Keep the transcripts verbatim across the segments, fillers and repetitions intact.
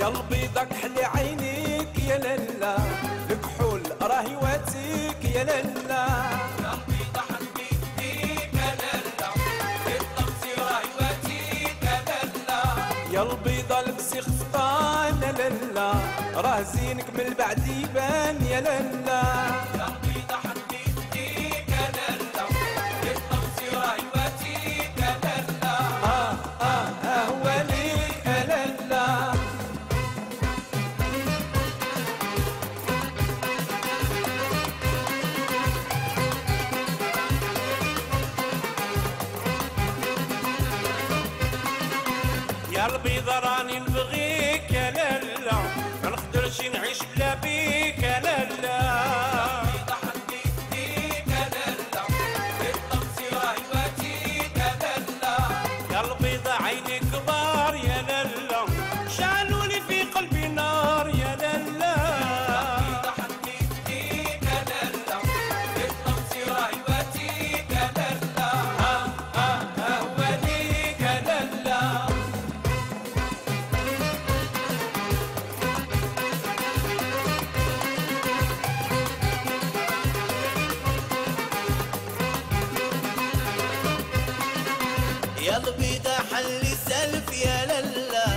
يا البيضك حلي عينيك يا للا الكحول راهي واتيك يا للا يا البيضة حلي بيديك يا للا الطمسي راهي واتيك يا للا يا البيضة لبسي خفطان يا للا راه زينك من بعد يبان يا للا يا البيضة حلي بيديك يا للا الطمسي راهي واتيك يا للا اه اه اه وليك يا للا يا البيضة راني نبغيك يا لالا ما نقدرش نعيش بلا بيك يا لالا يا البيضة حلي بيديك يا لالا الطمسي راهي واتيك يا لالا يا البيضة عيني كبار يا لالا شعلوا لي في قلبي نار يا لالا يا البيضة حلي بيديك يا لالا الطمسي راهي واتيك يا لالا اه اه اه وليك يا لالا يا البيضة حلي سلف يا للا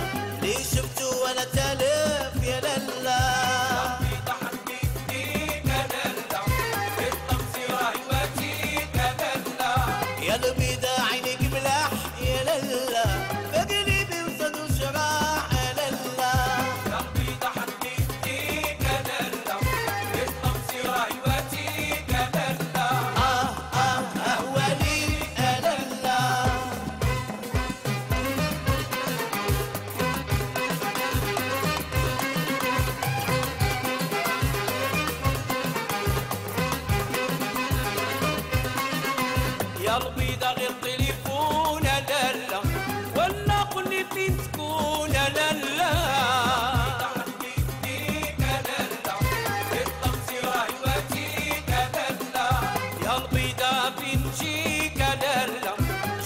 لي شفتو وانا تالف يا للا يا البيضة حلي بيديك يا للا الطمسي راهي واتيك يا للا يا البيضة عينيك ملاح يا للا فقلبي وصد وشراح يا للا يا البيضة حلي بيديك يا للا الطمسي راهي واتيك يا للا اه اه اه وليك يا للا يا البيضة غير تليفون يا لالا ولا قولي فين تكون يا لالا يا البيضة حلي بيديك يا لالا الطمسي راهي واتيك يا لالا يا البيضة فين تجيك يا لالا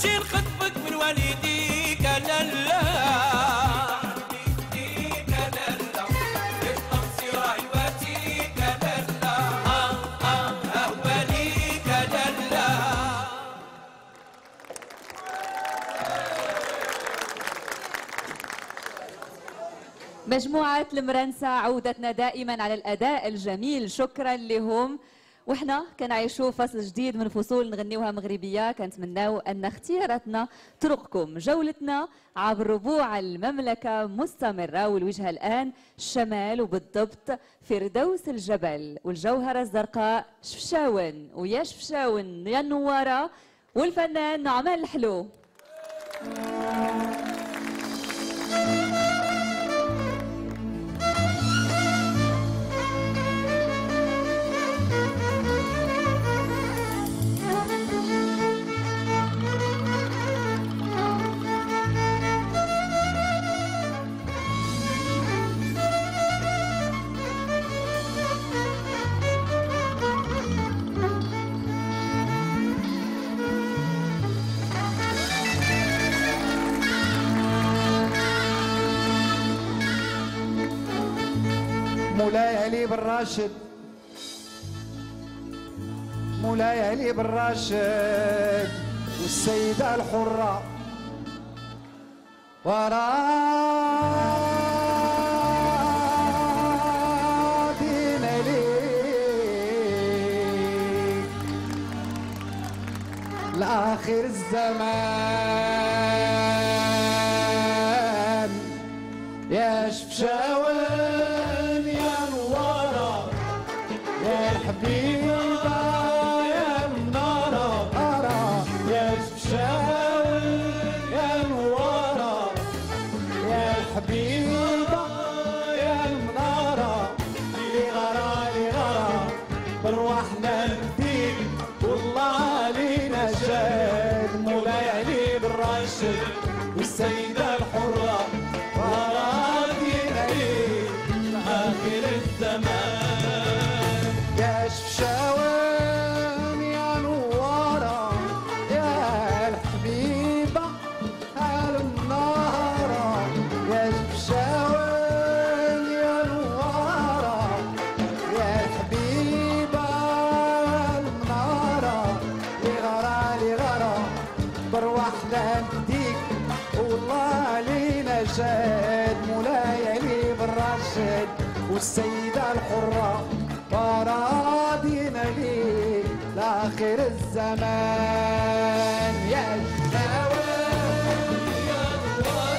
شيل خطبك من والديك يا لالا يا البيضة حلي بيديك يا لالا الطمسي راهي واتيك يا لالا اه اه اه وليك يا لالا مجموعة المرنسة عودتنا دائما على الأداء الجميل، شكرا لهم. وحنا كنعيشوا فصل جديد من فصول نغنيوها مغربية، كنتمناو أن اختياراتنا طرقكم. جولتنا عبر ربوع المملكة مستمرة، والوجهة الآن الشمال وبالضبط فردوس الجبل، والجوهرة الزرقاء شفشاون، ويا شفشاون يا النوارة، والفنان نعمان لحلو. مولاي علي بن راشد، مولاي علي بن راشد والسيدة الحرة وراضين عليك لآخر الزمان يا شفشاون حبيبة يا منارة يا شفشاون يا منورة يا حبيبة يا منارة لي غرا لي غرا بروحنا ندير والله لينا شاد مولاي علي بن راشد والسيدة الحرة راضين عليك لآخر الزمان يا شفشاون يا نوارة يا الحبيبة المنارة يا شفشاون أحلام ديك والله لينا شاد ملايلي بالرشاد والسيدة الحرة فراضينا ليك لآخر الزمان يا الزمان يا الورى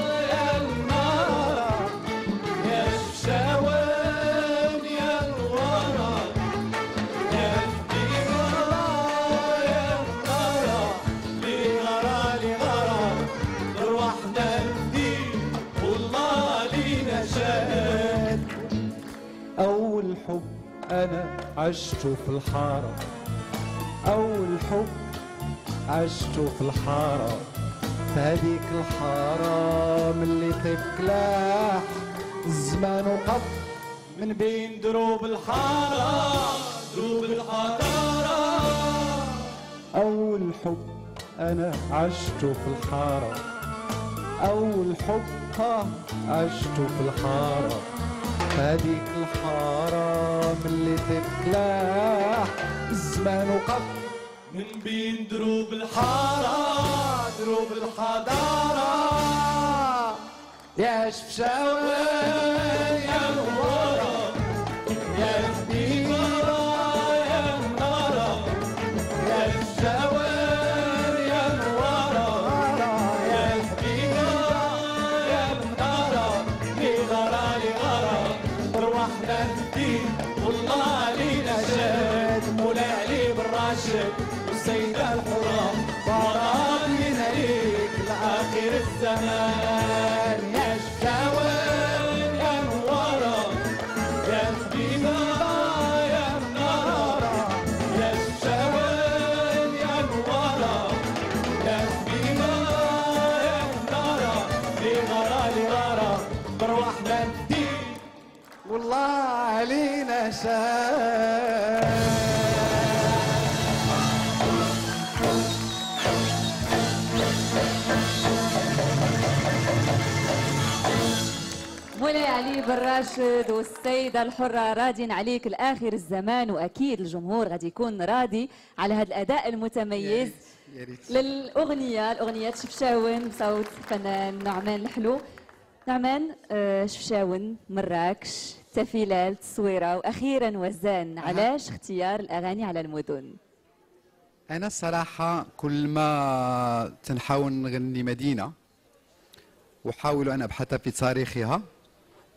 يهدينا يا النار يا شفشاون أول حب أنا عشته في الحارة أول حب عشته في الحارة في هذيك الحارة من اللي تكلاح الزمان وقف من بين دروب الحارة دروب الحضارة أول حب أنا عشته في الحارة أول حب عشته في الحارة هذيك الحارة من اللي تكلاح الزمان وقف من بين دروب الحارة دروب الحضارة يا شفشاون يا نوارة يا سديرة يا منارة يا شفشاون يا نوارة يا سديرة يا منارة لي غرا لي غرا روحنا الدين والله علينا جاد مولاي علي بن راشد والسيدة الحرة فرحنا ليك لآخر الزمان يا شفشاون يا نوارة يا سديرة يا منارة يا شفشاون يا نوارة يا سديرة يا منارة لي غرا لي غرا بروحنا الدين والله علينا شاد. مولاي علي بن راشد والسيدة الحرة راضين عليك لآخر الزمان، وأكيد الجمهور غادي يكون راضي على هذا الأداء المتميز يا ريت. للأغنية الأغنية شفشاون بصوت فنان نعمان لحلو. نعمان شفشاون، مراكش، تافيلال، تصويرة وأخيرا وزان، علاش اختيار الأغاني على المدن؟ أنا الصراحة كل ما تنحاول نغني مدينة وحاول أن أبحث في تاريخها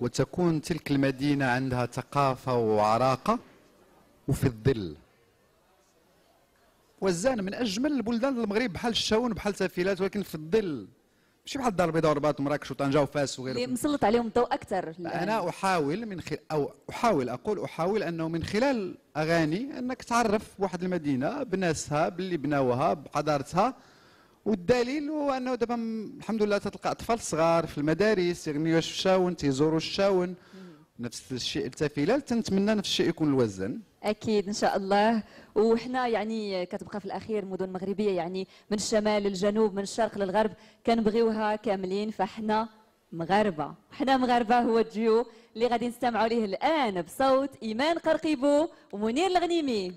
وتكون تلك المدينة عندها ثقافة وعراقة وفي الظل. وزان من أجمل البلدان المغرب بحال الشاون بحال تافيلات ولكن في الظل، ماشي بحال الدار البيضاء ورباط ومراكش وطنجة وفاس وغيره اللي مسلط عليهم الضوء أكثر. أنا أحاول من خلال أو أحاول أقول أحاول أنه من خلال أغاني أنك تعرف واحد المدينة بناسها باللي بناوها بحضارتها. والدليل هو انه دابا الحمد لله تتلقى اطفال صغار في المدارس يغنيوا شفشاون تيزوروا الشاون. نفس الشيء التافيلال، تنتمنى نفس الشيء يكون الوزن اكيد ان شاء الله. وحنا يعني كتبقى في الاخير مدن مغربيه، يعني من الشمال للجنوب من الشرق للغرب كنبغيوها كاملين، فحنا مغاربه حنا مغاربه هو الديو اللي غادي نستمعوا ليه الان بصوت ايمان قرقيبو ومنير الغنيمي.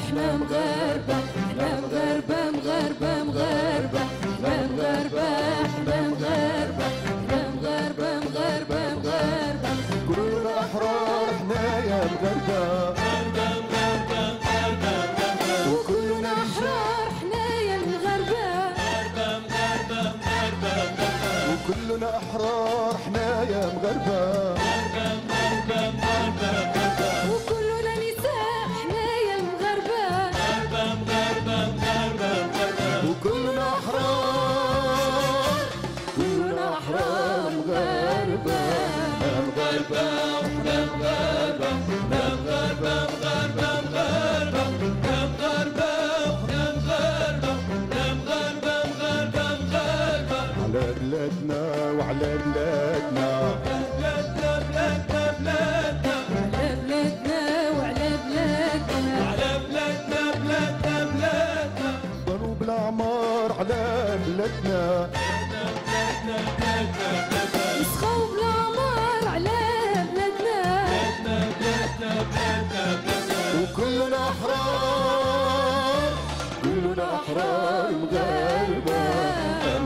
احنا مغاربة احنا مغاربة مغاربة مغاربة احنا مغاربة احنا مغاربة احنا مغاربة مغاربة مغاربة قولوا لنا احرار حنايا مغاربة مغاربة مغاربة مغاربة وقولوا لنا احرار حنايا مغاربة مغاربة مغاربة مغاربة وقولوا لنا احرار حنايا مغاربة مغاربة مغاربة مغاربة وكلنا أحرار كلنا أحرار مغاربة مغاربة مغاربة مغاربة مغاربة مغاربة مغاربة مغاربة مغاربة مغاربة مغاربة على بلادنا وعلى بلادنا احرار مغربة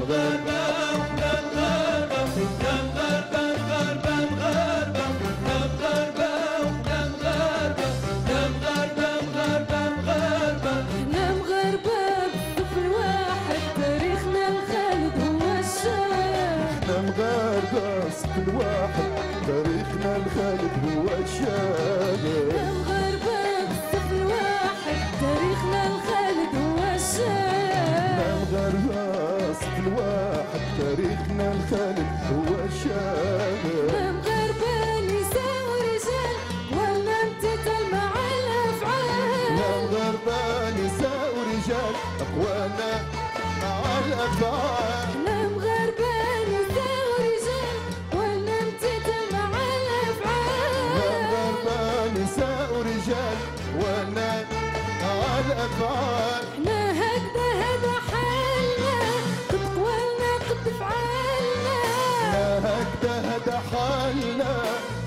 مغربة الواحد تاريخنا الخالد هو الشاب مغربة طفل واحد تاريخنا الخالد هو الشاب مغربة طفل واحد تاريخنا الخالد هو الشاب مغربة نساء ورجال ولا امتثل مع الافعال مغربة نساء ورجال اقوانا مع الافعال وانا على الافعال احنا هكذا هذا حالنا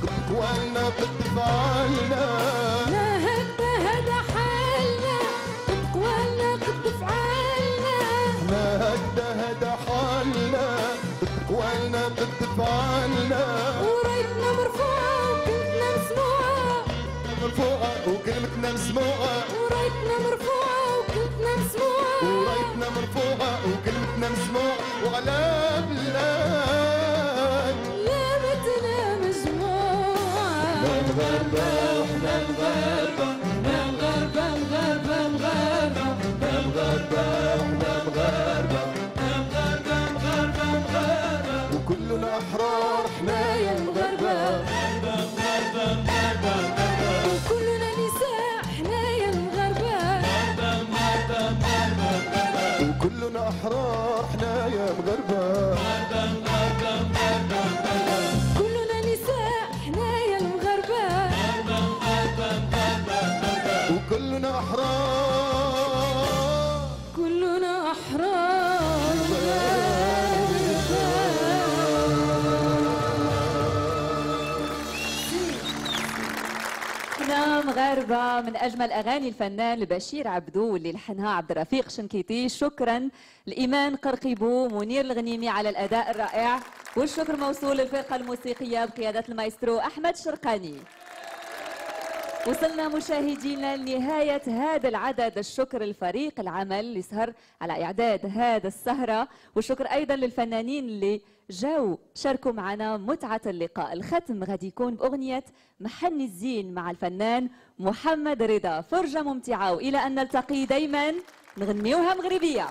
قدقولنا قد افعالنا احنا هكذا هذا حالنا قدقولنا قد افعالنا احنا هكذا هذا حالنا قدقولنا قد افعالنا احنا هكذا هذا حالنا قدقولنا قد افعالنا ورايتنا مرفوعة وكلمتنا مسموعة مرفوعة وكلمتنا مسموعة ورايتنا مرفوعة وكلمتنا مسموعة ورايتنا مرفوعة وكلمتنا مسموعة وعلى بلاد لامتنا مجموعة مغربة وحنا مغربة مغربة مغربة مغربة مغربة وحنا مغربة مغربة مغربة مغربة وكلنا أحرار حنايا مغربة وكلنا نساء حنايا مغربة وكلنا أحرار حنايا مغربة كلنا نساء حنايا مغربة وكلنا أحرار كلنا أحرار مغاربة. من أجمل أغاني الفنان البشير عبدو اللي لحنها عبد الرفيق شنكيتي. شكرا لإيمان قرقيبو منير الغنيمي على الأداء الرائع، والشكر موصول للفرقة الموسيقية بقيادة المايسترو أحمد شرقاني. وصلنا مشاهدينا لنهاية هذا العدد. الشكر لفريق العمل اللي سهر على إعداد هذا السهرة، والشكر أيضا للفنانين اللي جاو شاركوا معنا متعة اللقاء. الختم غادي يكون بأغنية محن الزين مع الفنان محمد رضا فرجه ممتعة، وإلى أن نلتقي دايما نغنيوها مغربية.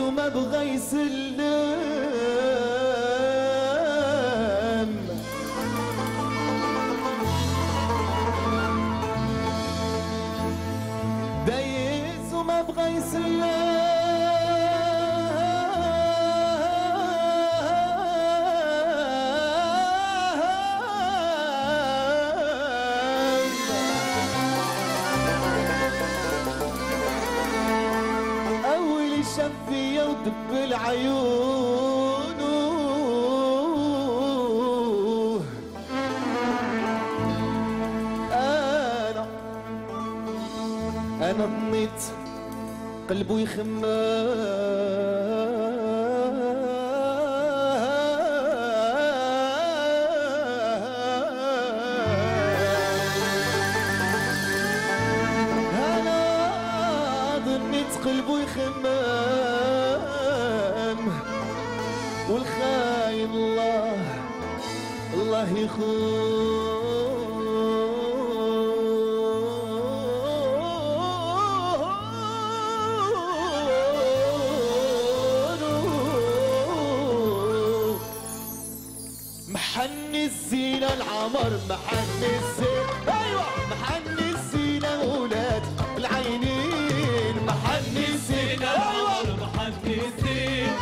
وما بغى يسلم دايز وما بغى يسلم أول شف دب العيون أنا أنا ضنيت قلبو يخمم أنا ضنيت قلبو يخمم والخاين الله الله يخون محن الزينة العمر محن الزينة أيوة محن الزينة ولاد العينين محن الزينة العمر محن الزينة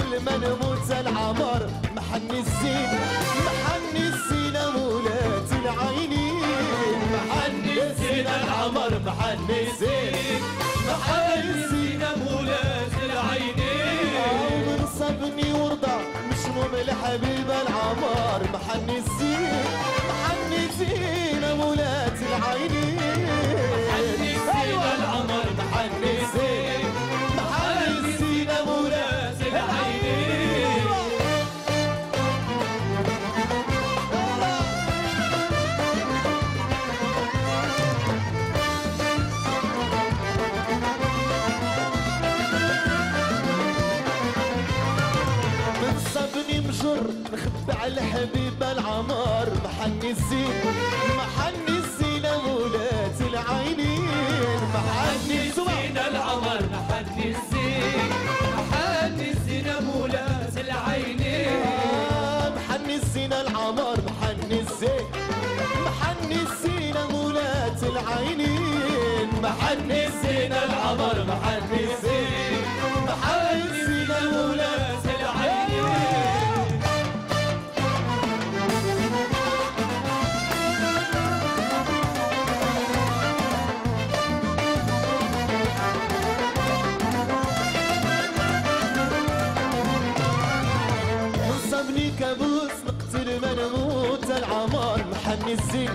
سلمى نموت زالعمر محني الزينة محني الزينة مولاتي العينين محني الزينة العمر محني الزينة محني الزينة مولاتي العينين عمر صبني ورضا مش ممل حبيبة العمر محني الزينة محني الزينة مولاتي العينين محني الزينة العمر محني الزينة نخبي على حبيبة العمار محني الزينة محني الزينة مولات العينين محني الزينة العمر محني الزينة محني الزينة مولات العينين محني الزينة العمر محني الزينة محني الزينة مولات العينين محني الزينة العمر محني الزينة محني الزينة مولات العينين العمار محني الزين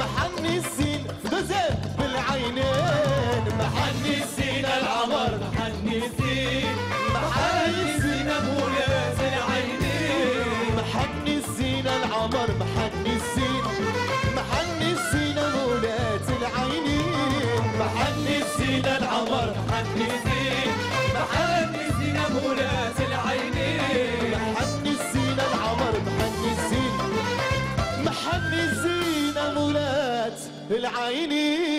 محني الزين في دوزين بالعينين محني الزين العمر محني الزين محني الزين مولات العينين محني الزين العمر محني الزين محني الزين مولات العينين محني الزين العمر محني الزين محني الزين مولات العينين محني الزين العمر محني الزين محني الزينة مولات العينين.